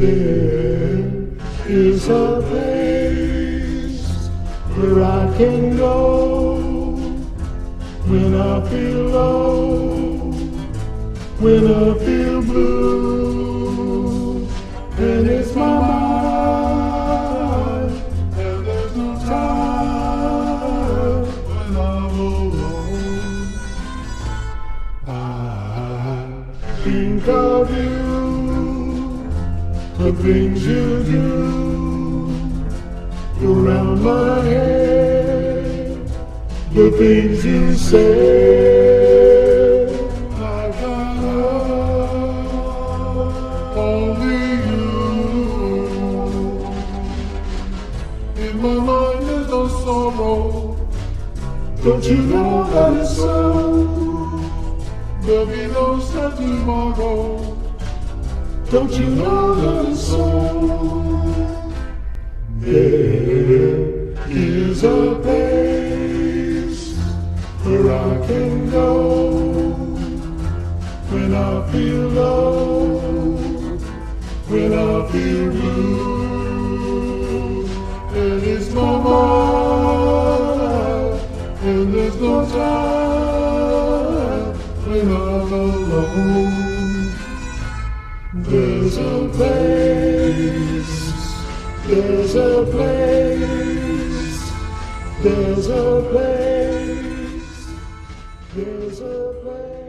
There is a place where I can go when I feel low, when I feel blue, and it's my mind, and there's no time when I'm alone. I think of you, the things you do, around my head, the things you say, I got only you. In my mind there's no sorrow, don't you know that it's so, there'll be no sad tomorrow. Don't you know that it's so? There is a place where I can go when I feel low, when I feel blue, and it's my mind, and there's no time when I'm alone. There's a place, there's a place, there's a place.